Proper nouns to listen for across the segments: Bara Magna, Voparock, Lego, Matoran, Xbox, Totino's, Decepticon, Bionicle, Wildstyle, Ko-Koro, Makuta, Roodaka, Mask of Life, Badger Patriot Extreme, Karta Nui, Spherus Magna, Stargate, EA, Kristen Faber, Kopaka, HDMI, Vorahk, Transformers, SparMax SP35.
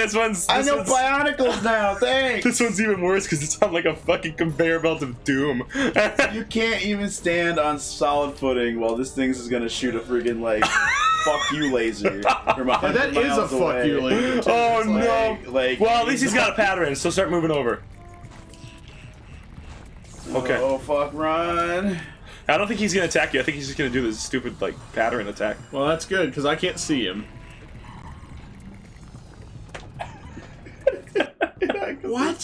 This one's Bionicles now. Thanks. This one's even worse because it's on like a fucking conveyor belt of doom. You can't even stand on solid footing while this thing's is gonna shoot a freaking like fuck you laser. That is a fuck you laser. Oh no! Like, well, at least he's got a pattern, so start moving over. Okay. Oh fuck, run! I don't think he's gonna attack you. I think he's just gonna do this stupid like pattern attack. Well, that's good because I can't see him. What?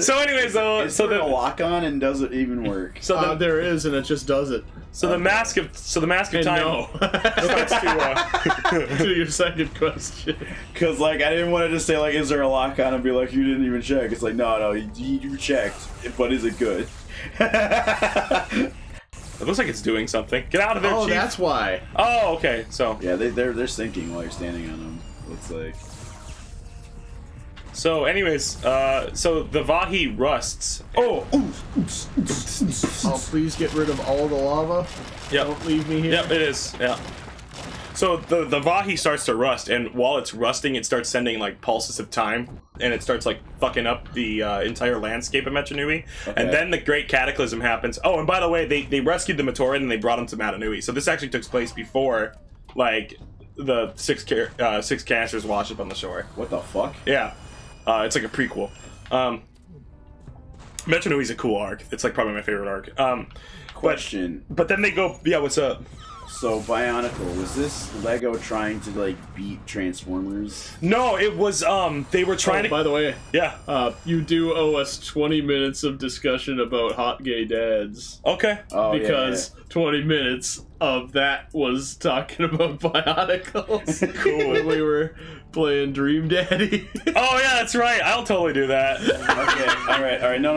So, anyways, though, so the lock on and does it even work? So there is, and it just does it. So the mask of time. No. Starts to your second question, because like I didn't want to just say like, is there a lock on and be like, you didn't even check. It's like, no, you checked, but is it good? It looks like it's doing something. Get out of there, chief. Oh, that's why. Oh, okay. So yeah, they're sinking while you're standing on them. Looks like. So, anyways, so the Vahi rusts. Oh! Oh, please get rid of all the lava. Yep. Don't leave me here. Yep, it is. Yeah. So the Vahi starts to rust, and while it's rusting, it starts sending like pulses of time, and it starts like fucking up the entire landscape of Metru Nui. Okay. And then the Great Cataclysm happens. Oh, and by the way, they rescued the Matoran and they brought him to Mata Nui. So this actually took place before, like, the six canisters wash up on the shore. What the fuck? Yeah. It's like a prequel. Metru Nui's a cool arc. It's like probably my favorite arc. Question. But then they go, yeah, what's up? So Bionicle, was this Lego trying to like beat Transformers? No, it was, they were trying to... By the way, yeah. You do owe us 20 minutes of discussion about hot gay dads. Okay. Oh, because yeah. 20 minutes of that was talking about Bionicles. Cool. When we were... playing Dream Daddy. Oh yeah, that's right. I'll totally do that. Okay. All right. No.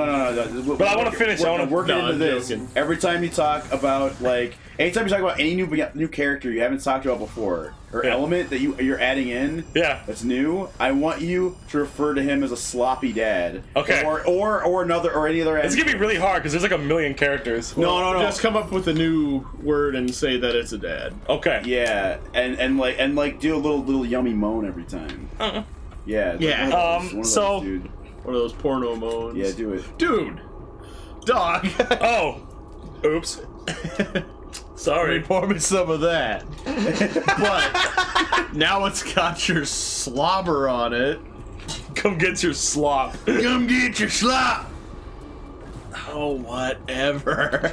But I want to finish. I want to work into this. Joking. Every time you talk about like, anytime you talk about any new character you haven't talked about before, or element that you're adding in, yeah, that's new. I want you to refer to him as a sloppy dad. Okay. Or another or any other. It's gonna be really hard because there's like a million characters. No. Just come up with a new word and say that it's a dad. Okay. Yeah, and like do a little yummy moan every time. Yeah. Yeah. One of those porno moans. Yeah, do it. Dude. Dog. Oh. Oops. Sorry. Pour me some of that. But now it's got your slobber on it. Come get your slop. Come get your slop. Oh, whatever.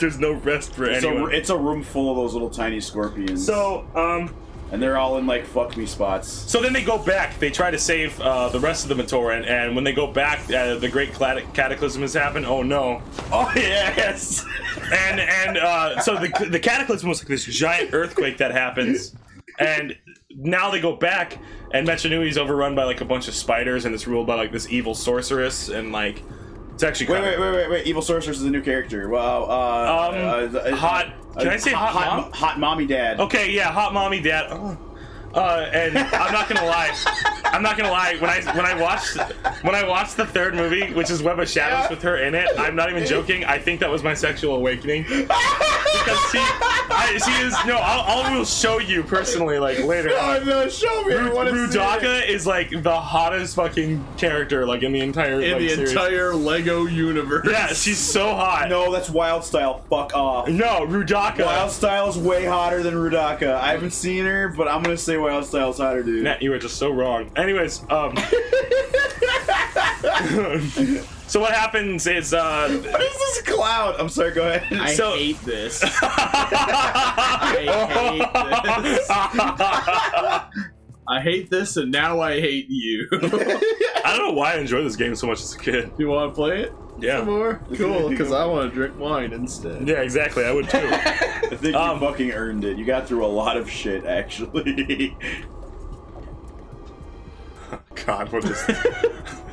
There's no rest for anyone. It's a room full of those little tiny scorpions. So, and they're all in like fuck me spots. So then they go back. They try to save the rest of the Matoran, and when they go back, the Great Cataclysm has happened. Oh no! Oh yes! and so the Cataclysm was like this giant earthquake that happens, and now they go back, and Metru Nui is overrun by like a bunch of spiders, and it's ruled by like this evil sorceress, and like it's actually wait. Evil sorceress is a new character. Wow. Hot. Can I say hot mom? Hot mommy dad. Okay, yeah, hot mommy dad. Oh. And I'm not gonna lie. When I watched the third movie, which is Web of Shadows with her in it, I'm not even joking. I think that was my sexual awakening. Because I will show you personally like later. No, show me. Roodaka is like the hottest fucking character like in the entire entire Lego universe. Yeah, she's so hot. No, that's Wildstyle. Fuck off. No, Roodaka. Wildstyle is way hotter than Roodaka. I haven't seen her, but I'm gonna say Wildstyle's hotter, dude. Matt, you were just so wrong. Anyways, so what happens is what is this cloud? I'm sorry, go ahead. I hate this. I hate this. I hate this, and now I hate you. I don't know why I enjoyed this game so much as a kid. You want to play it? Yeah. Some more? Cool, because I want to drink wine instead. Yeah, exactly. I would too. I think you fucking earned it. You got through a lot of shit, actually. God, what is this?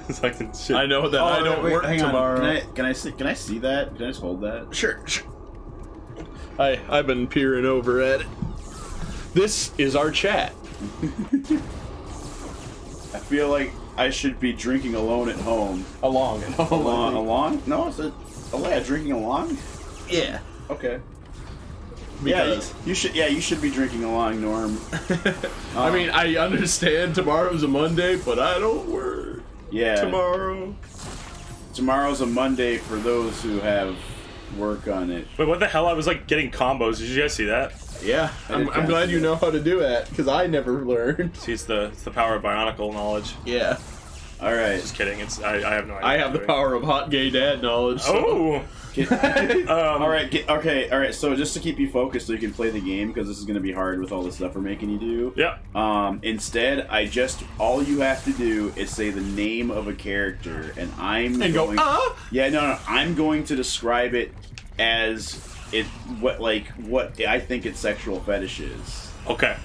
It's like the shit. I know that I don't work tomorrow. Can I see that? Can I just hold that? Sure. I've been peering over at it. This is our chat. I feel like I should be drinking alone at home. Along? No, is it? Oh yeah, drinking along? Yeah. Okay. Because yeah, you should be drinking along, Norm. I mean, I understand tomorrow's a Monday, but I don't work. Yeah. Tomorrow's a Monday for those who have work on it. Wait, what the hell? I was like getting combos. Did you guys see that? Yeah. I'm glad you know how to do that, because I never learned. See, it's the power of Bionicle knowledge. Yeah. All right. Just kidding. I have no idea. I have the power of hot gay dad knowledge. So. Oh. All right. Okay. All right. So just to keep you focused, so you can play the game, because this is going to be hard with all the stuff we're making you do. Yeah. Instead, all you have to do is say the name of a character, and yeah. No. I'm going to describe it as what I think its sexual fetish is. Okay.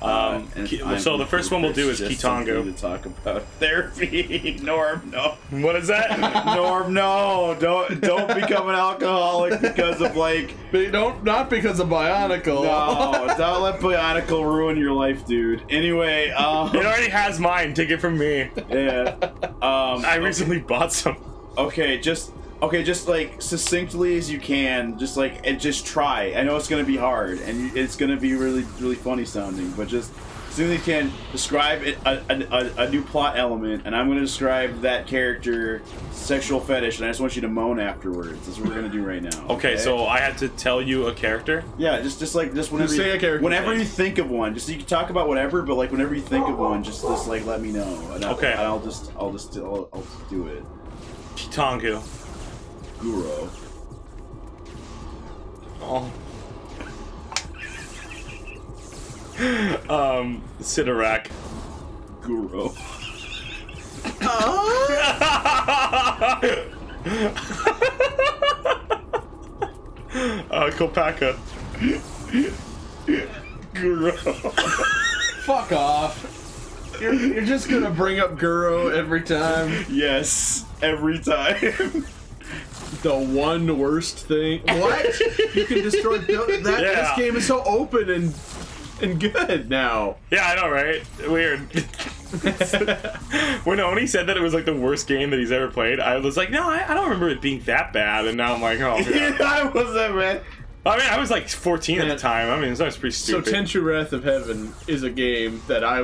So the first one we'll do is Keetongu. To talk about therapy. Norm, no. What is that? Norm, no. Don't become an alcoholic because of not because of Bionicle. No, don't let Bionicle ruin your life, dude. Anyway, it already has mine. Take it from me. Yeah. I recently bought some. Okay, just like succinctly as you can, just try. I know it's gonna be hard, and it's gonna be really, really funny sounding, but just as soon as you can, describe a new plot element, and I'm gonna describe that character's sexual fetish, and I just want you to moan afterwards. That's what we're gonna do right now. Okay, so I have to tell you a character? Yeah, just whenever you say a character. Whenever you think of one, you can talk about whatever, but like whenever you think of one, just like let me know. And okay. I'll just do it. Keetongu. Guru. Oh. Sidorak. Guru. Kopaka. Guru. Fuck off. You're just gonna bring up Guru every time. Yes, every time. The one worst thing. What? You can destroy that. Yeah. This game is so open and good now. Yeah, I know, right? Weird. When Oni said that it was like the worst game that he's ever played, I was like, no, I don't remember it being that bad. And now I'm like, oh, yeah. I wasn't, man. I mean, I was like 14 at the time. I mean, that was pretty stupid. So Tenchu Wrath of Heaven is a game that I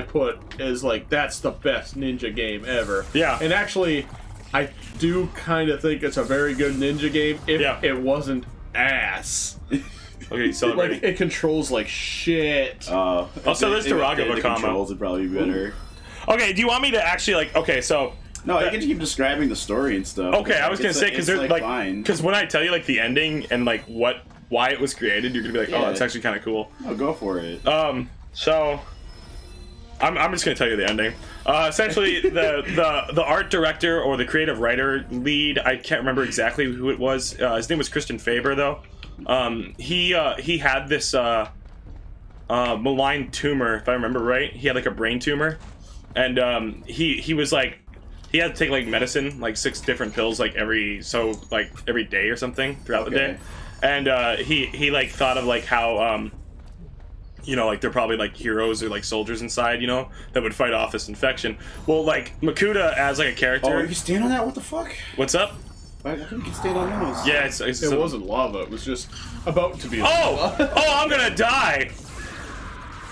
put as like, that's the best ninja game ever. Yeah. And actually, I do kind of think it's a very good ninja game if it wasn't ass. Okay, so like it controls like shit. Also, there's Turaga Vakama. Controls would probably be better. Okay, do you want me to actually like? Okay, so no, I can keep describing the story and stuff. Okay, I was gonna say because there's like because when I tell you like the ending and like why it was created, you're gonna be like, oh, that's actually kind of cool. No, go for it. So. I'm just gonna tell you the ending. Essentially, the art director or the creative writer lead, I can't remember exactly who it was. His name was Kristen Faber, though. He had this malign tumor, if I remember right. He had like a brain tumor, and he was like he had to take like medicine, like 6 different pills, like every day or something throughout the day. And he like thought of like how. You know, like they're probably like heroes or like soldiers inside, you know, that would fight off this infection. Well, like Makuta as like a character. Oh, you can stand on that? What the fuck? What's up? I think you can stand on those. Yeah, it wasn't lava. It was just about to be. Oh, lava. Oh, I'm gonna die.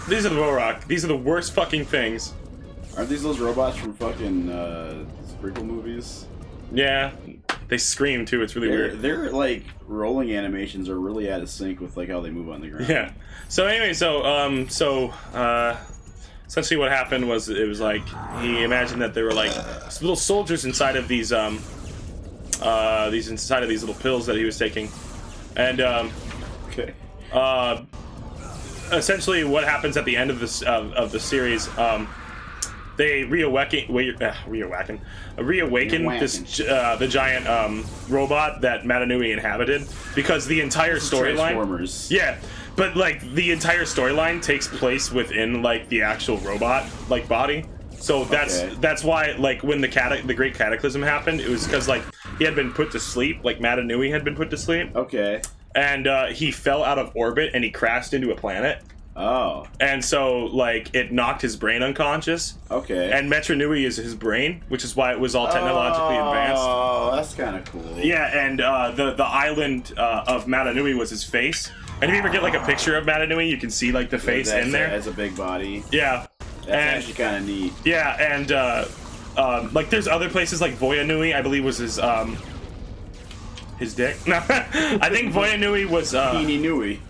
These are the Vorahk. These are the worst fucking things. Aren't these those robots from fucking prequel movies? Yeah. They scream too. It's really weird. Their like rolling animations are really out of sync with like how they move on the ground. Yeah. So anyway, essentially what happened was it was like he imagined that there were like little soldiers inside of these little pills that he was taking, and essentially what happens at the end of this of the series. They reawaken this the giant robot that Mata Nui inhabited because the entire storyline. Yeah, but like the entire storyline takes place within like the actual robot like body. So that's why like when the Great Cataclysm happened, it was because like he had been put to sleep, like Mata Nui had been put to sleep. Okay. And he fell out of orbit and he crashed into a planet. Oh. And so, like, it knocked his brain unconscious. Okay. And Metru Nui is his brain, which is why it was all technologically advanced. Oh, that's kind of cool. Yeah, and the island of Mata Nui was his face. And if you ever get like a picture of Mata Nui, you can see like the face in there. That's a big body. Yeah. That's actually kind of neat. Yeah, and like there's other places like Voya Nui, I believe was his dick. No, I think Voya Nui was Kini Nui.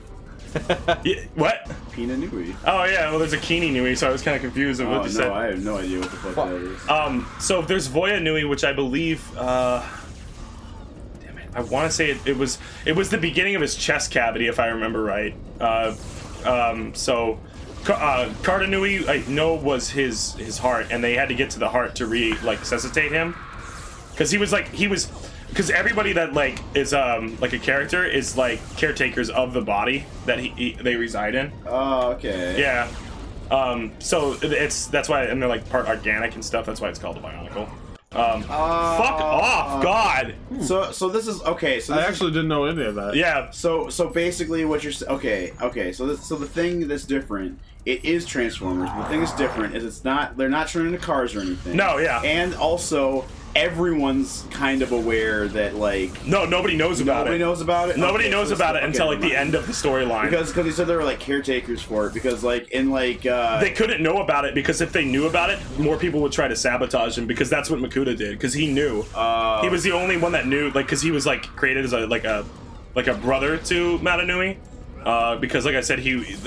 Yeah, what? Pina Nui. Oh yeah, well there's a Kini Nui, so I was kind of confused of what you said. No, I have no idea what the fuck that is. So there's Voya Nui, which I believe, damn it, I want to say it was the beginning of his chest cavity, if I remember right. So Karta Nui, I know, was his heart, and they had to get to the heart to resuscitate him, because because everybody that like is like a character is like caretakers of the body that they reside in. Oh, okay. Yeah. So that's why, and they're like part organic and stuff. That's why it's called a Bionicle. Fuck off, God. So this is okay. So I actually didn't know any of that. Yeah. So basically, what you're okay. So the thing that's different. It is Transformers. The thing that's different is they're not turning into cars or anything. No. Yeah. And also. Everyone's kind of aware that like nobody knows about it until like the end of the storyline, because they said they were like caretakers for it, because like in like they couldn't know about it, because if they knew about it, more people would try to sabotage him, because that's what Makuta did, because he knew he was the only one that knew, like, because he was like created as a brother to Mata Nui, because like I said,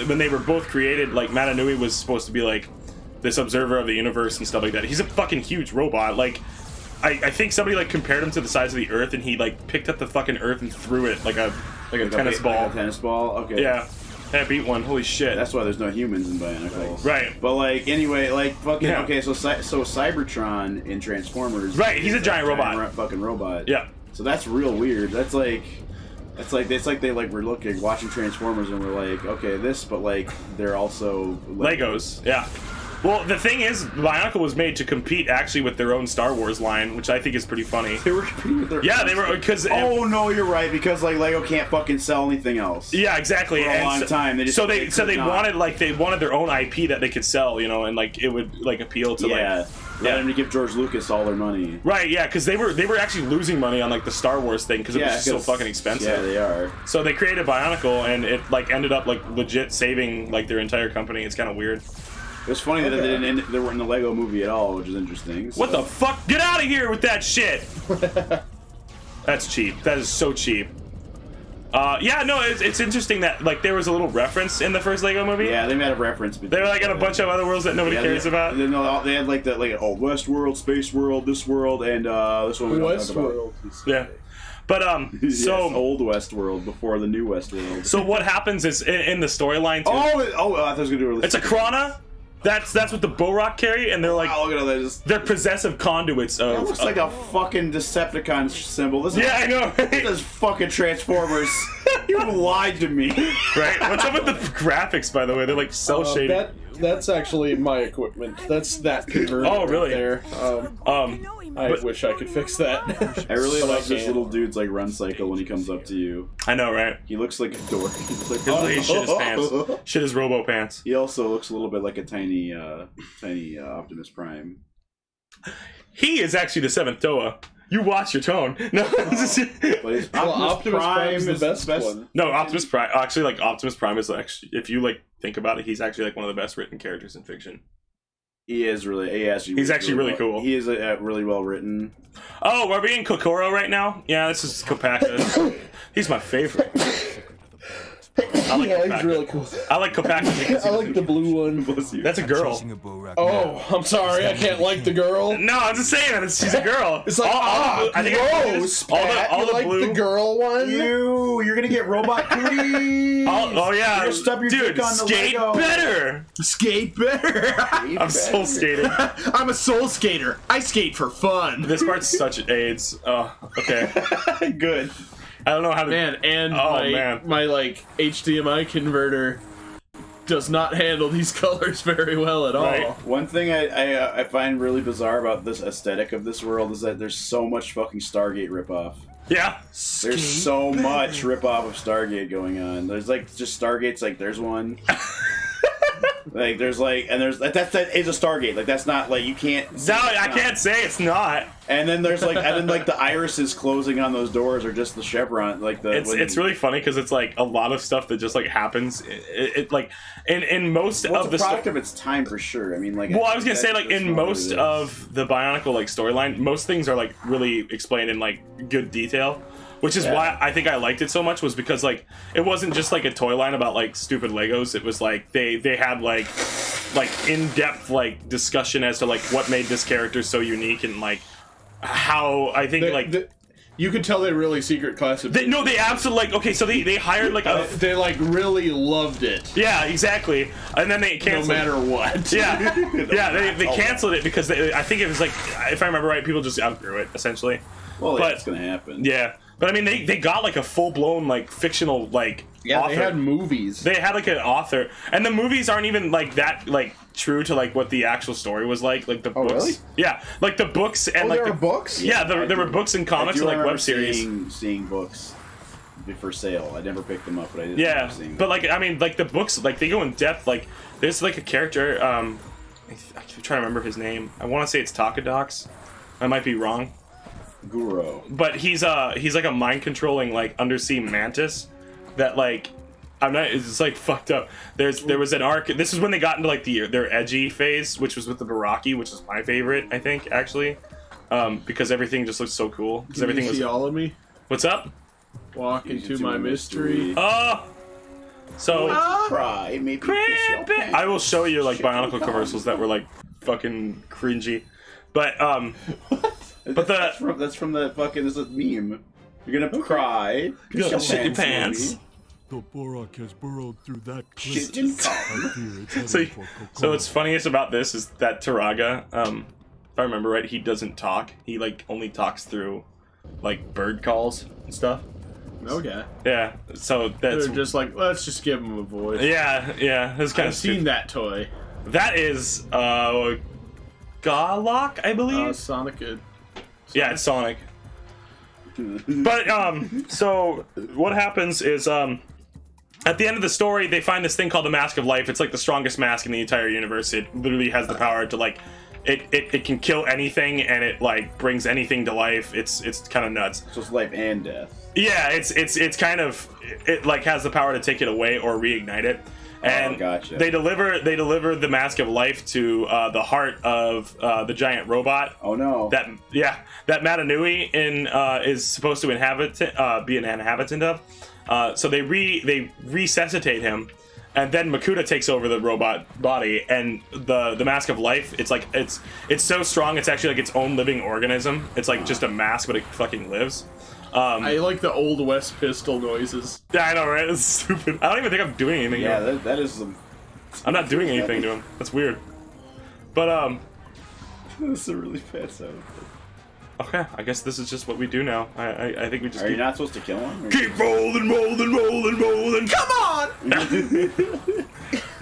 when they were both created, like Mata Nui was supposed to be like this observer of the universe and stuff like that. He's a fucking huge robot, like I think somebody like compared him to the size of the Earth, and he like picked up the fucking Earth and threw it like a tennis ball. Like a tennis ball. Okay. Yeah. I beat one. Holy shit. That's why there's no humans in Bionicles. Right. But like anyway, like fucking yeah. Okay. So Cybertron in Transformers. Right. He's a giant robot. Fucking robot. Yeah. So that's real weird. That's like. We're watching Transformers and we're like, okay, this, but like they're also Legos. Yeah. Well, the thing is, Bionicle was made to compete actually with their own Star Wars line, which I think is pretty funny. They were competing with their own. They were, because... Oh, no, you're right, because, like, Lego can't fucking sell anything else. Yeah, exactly. For a long time. They wanted their own IP that they could sell, you know, and, like, it would, like, appeal to, like... Yeah, them to give George Lucas all their money. Right, yeah, because they were actually losing money on like the Star Wars thing, because it was just so fucking expensive. Yeah, they are. So they created Bionicle, and it like ended up like legit saving like their entire company. It's kind of weird. It was funny that they weren't in the Lego movie at all, which is interesting. So. What the fuck? Get out of here with that shit! That's cheap. That is so cheap. Yeah, no, it's interesting that like there was a little reference in the first Lego movie. Yeah, they made a reference. They were like in a bunch of other worlds that nobody cares about. They had like the old West world, space world, this world, and this one we don't talk about. World. Yeah, but so yes, old West world before the new West world. So what happens is in the storyline. I thought I was gonna do a It's a Krana. That's what the Vorahk carry, and they're like, wow, look at all those. They're possessive conduits of. That looks like a fucking Decepticon symbol. This is, yeah, I know. Right? This is fucking Transformers. You lied to me. Right? What's up with the graphics, by the way? They're like cell shaded. That's actually my equipment. That's that converter. Oh, really? Right there. I wish I could fix that. I really like this little dude's like run cycle when he comes up to you. I know, right? He looks like a dork. He shit his pants. Shit his robo pants. He also looks a little bit like a tiny Optimus Prime. He is actually the seventh Toa. You watch your tone. No, Optimus Prime is the best one. No, Optimus Prime. Actually, like Optimus Prime is actually, if you like think about it, he's actually like one of the best written characters in fiction. He is really. He's actually really cool. He is really well written. Oh, are we in Ko-Koro right now? Yeah, this is Kopaka. He's my favorite. I like he's really cool. I like Kopaka. I like the blue one. That's a girl. Oh, I'm sorry. I can't like the girl. No, I'm just saying that she's a girl. It's like, all the blue. The girl one? You're going to get robot booty. Oh, yeah. Dude, skate better. Skate better. I'm soul skating. I'm a soul skater. I skate for fun. This part's such AIDS. Oh, okay. Good. I don't know how to. Man, and my like HDMI converter does not handle these colors very well at all. Right. One thing I find really bizarre about this aesthetic of this world is that there's so much fucking Stargate ripoff. Yeah, there's so much ripoff of Stargate going on. There's like just Stargate's like there's one. Like there's that is a Stargate. Like that's not like you can't. No, I can't say it's not. And then there's like the irises closing on those doors, or just the chevron. Like the it's really funny because it's like a lot of stuff that just like happens. It like in most of the product of its time for sure. I mean like. Well, I was gonna say like in most of the Bionicle like storyline, most things are like really explained in like good detail. Which is why I think I liked it so much, was because like it wasn't just like a toy line about like stupid Legos. It was like they had like in-depth like discussion as to like what made this character so unique, and like how I think you could tell they're really secret class of people. No, they absolutely like okay. So they hired like a. They like really loved it. Yeah, exactly. And then they canceled. No matter what. Yeah, yeah. They canceled it because I think it was like, if I remember right, people just outgrew it essentially. Well, yeah, it's gonna happen. Yeah. But I mean, they got like a full-blown like fictional like author. They had movies. They had like an author, and the movies aren't even like that like true to like what the actual story was like. Like the books, really? Yeah, like the books and like there were books. Yeah, there were books and comics and like web series. Seeing books for sale, I never picked them up, but I did. Yeah, but like I mean, like the books, like they go in depth. Like there's like a character. I'm trying to remember his name. I want to say it's Takadox. I might be wrong. Guru, but he's like a mind controlling like undersea mantis that like it's like fucked up. There was an arc. This is when they got into like their edgy phase, which was with the Barraki, which is my favorite, I think, actually, because everything just looks so cool. Because everything was all of me. What's up? Walk into my mystery. Oh. So cry, maybe I will show you like Bionicle commercials that were like fucking cringy, but But that's from the fucking this is a meme. You're gonna cry. You're gonna shit your pants. The Vorahk has burrowed through that cliff. So what's funniest about this is that Turaga, if I remember right, he doesn't talk. He like only talks through like bird calls and stuff. Okay. Yeah. So that's they're just like let's just give him a voice. Yeah, yeah. That's kind of seen that toy. That is Garlock, I believe. Sonic. Yeah, it's Sonic. But so what happens is at the end of the story they find this thing called the Mask of Life. It's like the strongest mask in the entire universe. It literally has the power to like it can kill anything, and it like brings anything to life. It's kind of nuts. So it's life and death. Yeah, it's kind of it like has the power to take it away or reignite it. And gotcha. They deliver the Mask of Life to the heart of the giant robot. Oh no! That Mata Nui is supposed to be an inhabitant of. So they resuscitate him, and then Makuta takes over the robot body, and the Mask of Life. It's like it's so strong. It's actually like its own living organism. It's like just a mask, but it fucking lives. I like the old west pistol noises. Yeah, I know, right? It's stupid. I don't even think I'm doing anything to him. Yeah, that is some... I'm not doing anything to him. That's weird. But, This is a really bad sound. Okay, I guess this is just what we do now. I think we just Are you not supposed to kill him? Keep rolling, rolling, rolling, rolling! Come on!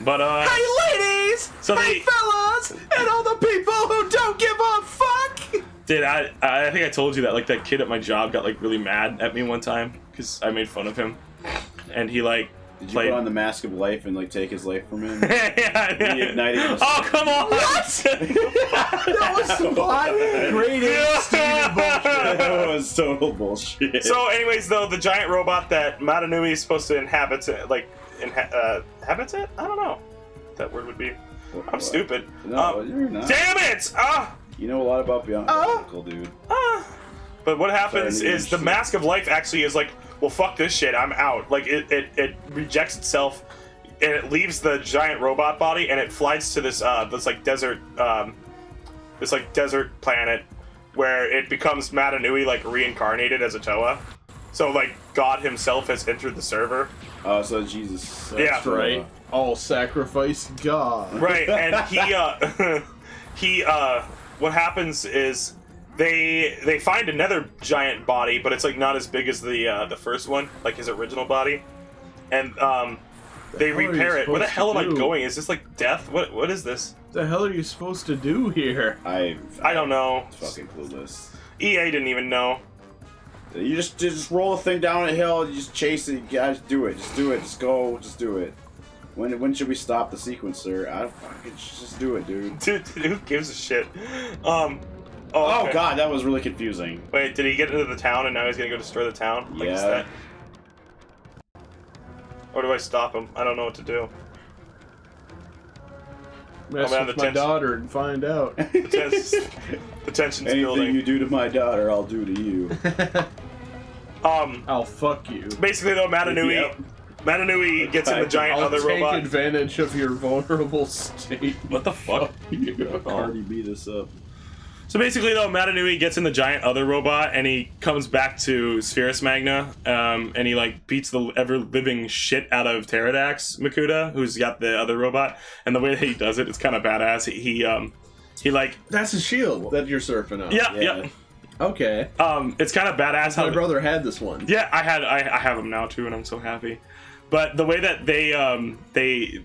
But, Hey, ladies! So hey, fellas! And all the people who don't give a fuck! Dude, I think I told you that like that kid at my job got like really mad at me one time because I made fun of him, and he like put on the Mask of Life and like take his life from him. Yeah. Reignited him. Oh come on! What? That was some grade A student bullshit. That was total bullshit. So, anyways, though, the giant robot that Mata Nui is supposed to inhabit, I don't know what that word would be. I'm stupid. No, you're not. Damn it! You know a lot about Bionicle, dude. But what happens is the Mask of Life actually is like, well, fuck this shit, I'm out. Like, it rejects itself, and it leaves the giant robot body, and it flies to this desert planet, where it becomes Mata Nui, like, reincarnated as a Toa. So, like, God himself has entered the server. So Jesus. That's right. All sacrifice God. Right, and he, what happens is they find another giant body, but it's like not as big as the first one, like his original body, and they repair it. Where the hell am I going? Is this like death? What is this? The hell are you supposed to do here? I don't know. Fucking clueless. EA didn't even know. You just roll a thing down a hill. You just chase it. You guys do it. Just do it. Just go. Just do it. When should we stop the sequencer? I fucking just do it, dude. Dude, who gives a shit? Oh, okay. Oh god, that was really confusing. Wait, did he get into the town and now he's gonna go destroy the town? Like, yeah. Is that... Or do I stop him? I don't know what to do. Mess with my daughter and find out. The tension's anything building. Anything you do to my daughter, I'll do to you. I'll fuck you. Basically, though, Mata Nui. Yep. Mata Nui gets in the giant other robot. Take advantage of your vulnerable state. What the fuck? You already beat us up. So basically, though, Mata Nui gets in the giant other robot, and he comes back to Spherus Magna, and he like beats the ever-living shit out of Teridax Makuta, who's got the other robot. And the way that he does it, it's kind of badass. He like that's a shield that you're surfing on. Yeah, yeah. Okay. It's kind of badass. How my brother had this one. Yeah, I have him now too, and I'm so happy. But the way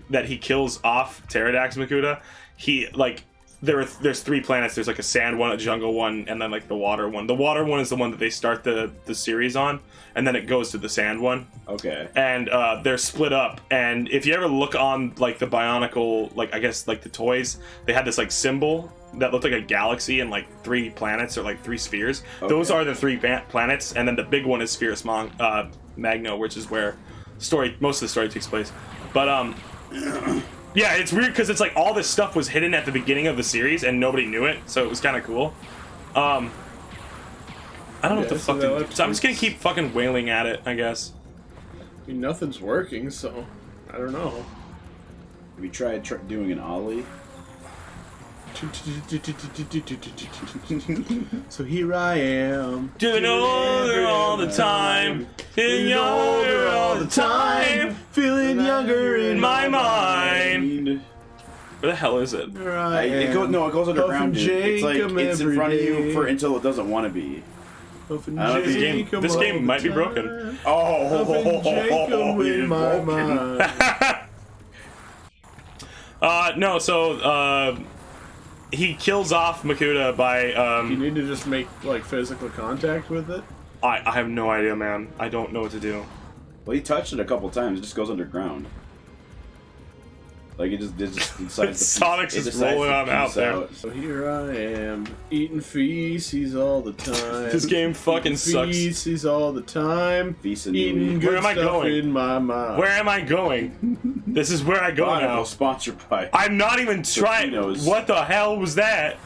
that he kills off Teridax Makuta, he like. There's three planets. There's like a sand one, a jungle one, and then like the water one. The water one is the one that they start the series on, and then it goes to the sand one. Okay. And they're split up. And if you ever look on like the Bionicle, like I guess like the toys, they had this like symbol that looked like a galaxy and like three planets or like three spheres. Okay. Those are the three planets, and then the big one is Spherus Magna, which is where most of the story takes place. But yeah, it's weird because it's like all this stuff was hidden at the beginning of the series and nobody knew it, so it was kind of cool. I don't know what the fuck to do, so I'm just gonna keep fucking wailing at it, I guess. I mean, nothing's working, so I don't know. Have you tried doing an ollie? So here I am, doing older all the time, feeling older all the time, feeling younger in my mind. Where the hell is it? No, it goes underground. It's like it's in front of you until it doesn't want to be. This game might be broken. Oh, in my mind. No, so he kills off Makuta by you need to just make like physical contact with it. I have no idea, man. I don't know what to do. Well, he touched it a couple times. It just goes underground. Like it just decides. Sonic's just rolling on out there. So here I am eating feces all the time. This game fucking sucks. Feces all the time. Eating good stuff in my mind. Where am I going? This is where I go now. Sponsored by. I'm not even trying. What the hell was that?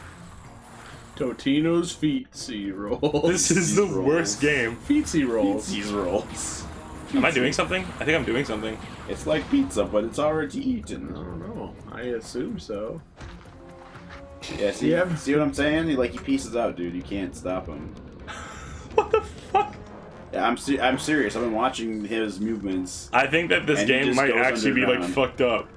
Totino's feetsy rolls. This is the worst game. Feetsy rolls. Feetsy rolls. Am I doing something? I think I'm doing something. It's like pizza, but it's already eaten. I don't know. I assume so. Yeah, see what I'm saying? He pieces out, dude. You can't stop him. What the fuck? Yeah, I'm serious. I've been watching his movements. I think that this game might actually be, like, fucked up.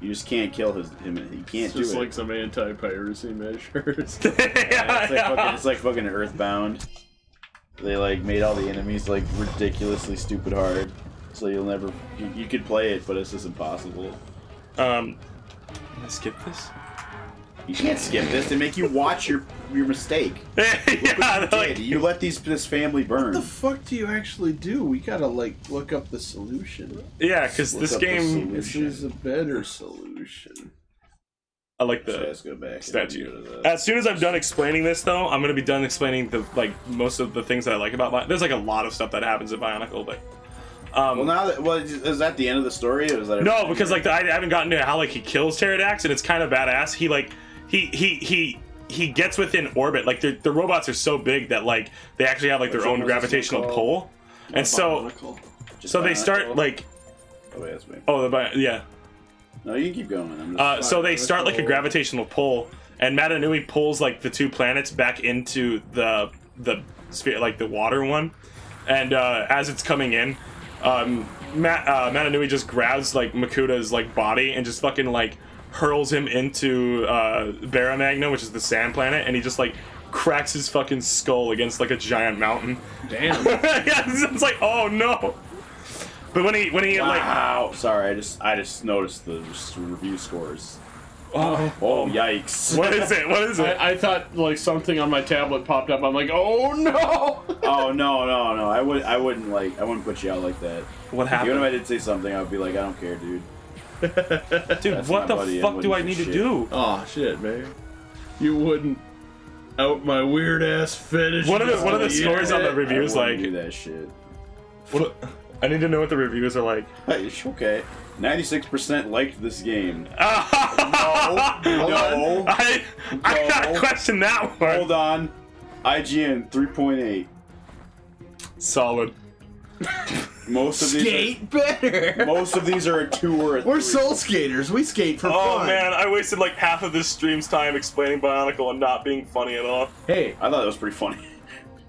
You just can't kill him. You can't do it. It's just like some anti-piracy measures. Yeah, it's like fucking Earthbound. They, like, made all the enemies, like, ridiculously stupid hard. So you'll never... You could play it, but it's just impossible. Can I skip this? You can't skip this. They make you watch your mistake. Yeah, you let this family burn. What the fuck do you actually do? We gotta, like, look up the solution. Yeah, because this game... This is a better solution. I like the statue. As soon as I'm done explaining this, though, I'm gonna be done explaining the most of the things that I like about Bionicle. There's like a lot of stuff that happens at Bionicle, but well, now that, is that the end of the story? Or is that no? Because like I haven't gotten to how like he kills Teridax, and it's kind of badass. He like he gets within orbit. Like the robots are so big that like they actually have like their own gravitational pull, and so they start like No, you can keep going. I'm just so they start like a gravitational pull, and Mata Nui pulls like the two planets back into the sphere, like the water one. And as it's coming in, Mata Nui just grabs like Makuta's like body and just fucking like hurls him into Bara Magna, which is the sand planet, and he just like cracks his fucking skull against like a giant mountain. Damn. Yeah, it's like oh no. But when he wow. Sorry, I just noticed the review scores. Oh, yikes. What is it? What is it? I thought like something on my tablet popped up. I'm like, oh no. Oh no, no, no. I wouldn't like, I wouldn't put you out like that. What happened? Even if I did say something, I would be like, I don't care, dude. Dude, that's what the fuck do I need to do? Oh shit, man. You wouldn't out my weird ass fetish. What are the scores on the reviews like? Do that shit. What? I need to know what the reviews are like. Okay. 96% liked this game. No. I gotta question that one. Hold on. IGN 3.8. Solid. Most of these skate are, better. Most of these are a 2 or a 3. We're soul skaters. We skate for fun. Oh man, I wasted like half of this stream's time explaining Bionicle and not being funny at all. Hey, I thought it was pretty funny.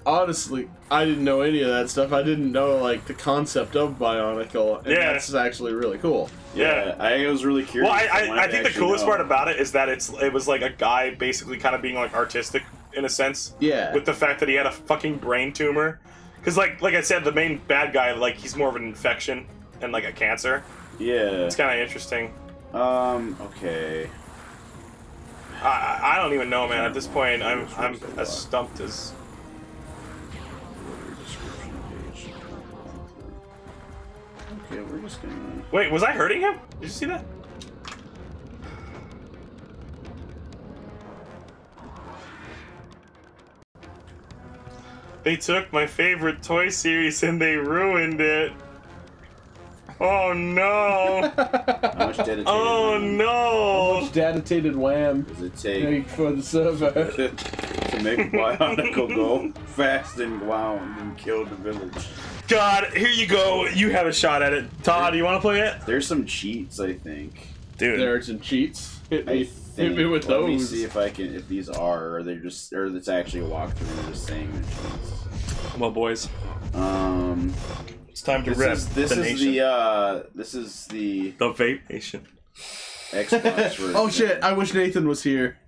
Honestly, I didn't know any of that stuff. I didn't know like the concept of Bionicle, and yeah, that's actually really cool. Yeah, I was really curious. Well, I think the coolest part about it is that it was like a guy basically kind of being like artistic in a sense. Yeah. With the fact that he had a fucking brain tumor, because like I said, the main bad guy, like he's more of an infection and like a cancer. Yeah. It's kind of interesting. Okay. I don't even know, man. At this point, I'm as stumped as. Yeah, we're just gonna... Wait, was I hurting him? Did you see that? They took my favorite toy series and they ruined it. Oh no! How much dedicated wham? No! How much dedicated wham does it take for the server to make Bionicle go fast and wound and kill the village? God, here you go. You have a shot at it. Todd, do you want to play it? There's some cheats, I think. Dude. There are some cheats. Hit me with those. Let me see if I can, if these are, or they're just, or it's actually a walkthrough and they're just saying they're cheats. Well, boys. It's time to rip. This is the The Vape Nation. Xbox version. Oh shit, I wish Nathan was here.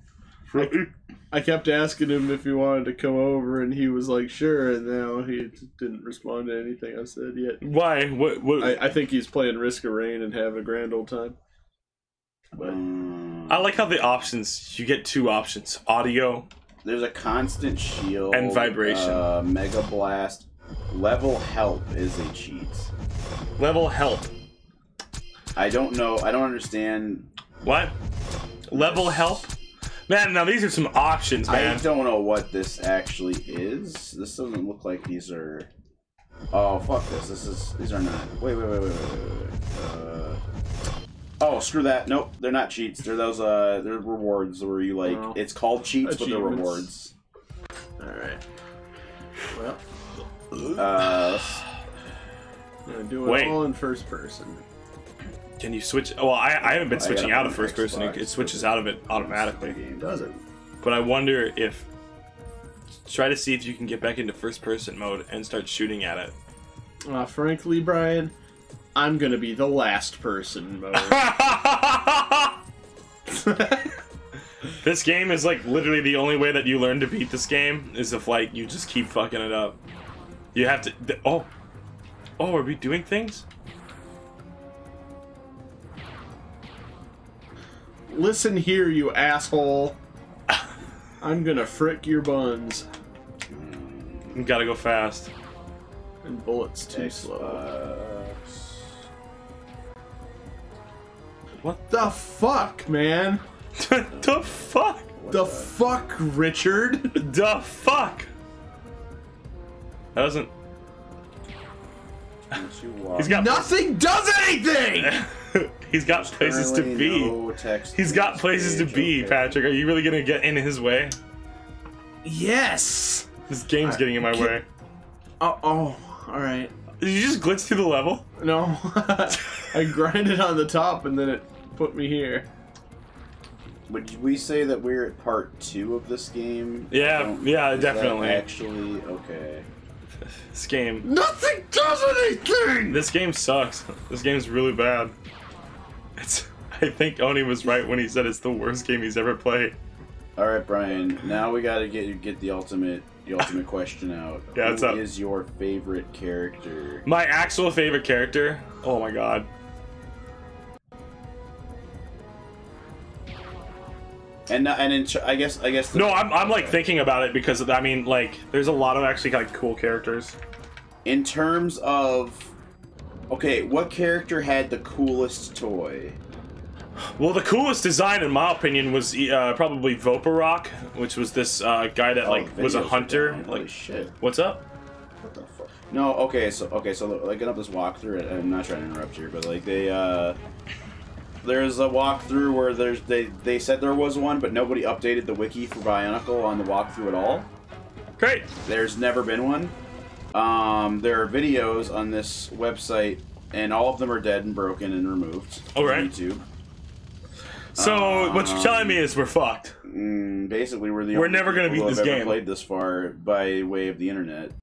I kept asking him if he wanted to come over, and he was like, "Sure." And now he didn't respond to anything I said yet. Why? What? I think he's playing Risk of Rain and having a grand old time. But I like how the options—you get two options: audio. There's a constant shield and vibration. Mega blast. Level help is a cheat. Level help. I don't know. I don't understand. What? Level help. Man, now these are some options, man. I don't know what this actually is. This doesn't look like these are... Oh, fuck this. These are not... Wait. Oh, screw that. Nope, they're not cheats. They're those, they're rewards where you, like... Oh. It's called cheats, but they're rewards. Alright. Well... I'm gonna do it all in first person. Can you switch? Well, I haven't been switching out of first person. It switches out of it automatically. Does it? But I wonder if... Try to see if you can get back into first person mode and start shooting at it. Frankly, Brian, I'm going to be the last person mode. This game is like literally the only way that you learn to beat this game is if like you just keep fucking it up. You have to... Oh, are we doing things? Listen here, you asshole. I'm gonna frick your buns. You gotta go fast. And bullets too slow. What the fuck, man? The fuck? The fuck, Richard? The fuck? That doesn't... He's got... Nothing does anything! He's got places to be. He's got places to be, Patrick. Are you really gonna get in his way? Yes. This game's getting in my way. Oh, all right. Did you just glitch through the level? No. I grinded on the top and then it put me here. Would we say that we're at part 2 of this game? Yeah, definitely. Actually, okay. This game. Nothing does anything. This game sucks. This game's really bad. I think Oni was right when he said it's the worst game he's ever played. All right, Brian. Now we gotta get the ultimate question out. Yeah, what's up? Who is your favorite character? My actual favorite character? Oh my god. And I guess. No, I'm like thinking about it because I mean, like, there's a lot of actually like cool characters. In terms of, okay, what character had the coolest toy? Well, the coolest design, in my opinion, was probably Voparock, which was this guy that like was a hunter. Like, shit. What's up? What the fuck? No, okay, so like, get up this walkthrough. I'm not trying to interrupt here, but like they. There's a walkthrough where there's they said there was one, but nobody updated the wiki for Bionicle on the walkthrough at all. Great. There's never been one. There are videos on this website, and all of them are dead and broken and removed. All right. YouTube. So what you're telling me is we're fucked. Basically, we're never gonna beat this game. Played this far by way of the internet.